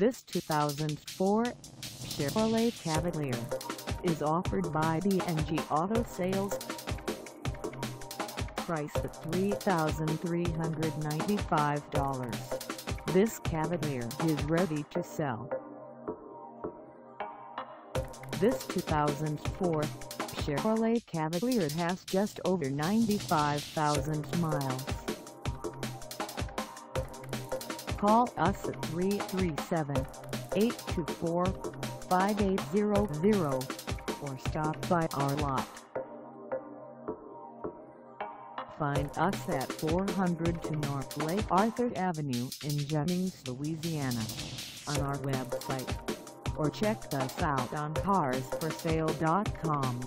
This 2004 Chevrolet Cavalier is offered by B&G Auto Sales. Priced at $3,395, this Cavalier is ready to sell. This 2004 Chevrolet Cavalier has just over 95,000 miles. Call us at 337-824-5800 or stop by our lot. Find us at 402 North Lake Arthur Avenue in Jennings, Louisiana, on our website, or check us out on Carsforsale.com.